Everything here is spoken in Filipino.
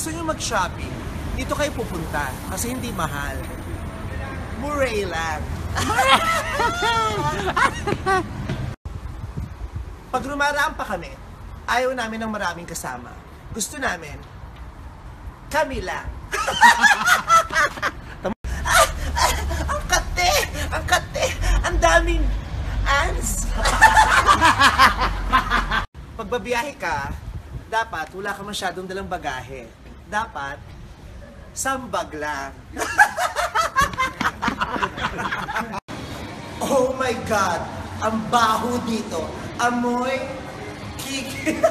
gusto nyo mag-shopping, dito kayo pupunta kasi hindi mahal. Murray lang. Pag rumaraan pa kami, ayaw namin ng maraming kasama. Gusto namin, kami lang. Ang kate! Ang kate! Ang daming ants! Pag babiyahe ka, dapat wala ka masyadong dalang bagahe. Dapat, sambag lang. Oh my God! Ang baho dito! Amoy kiki!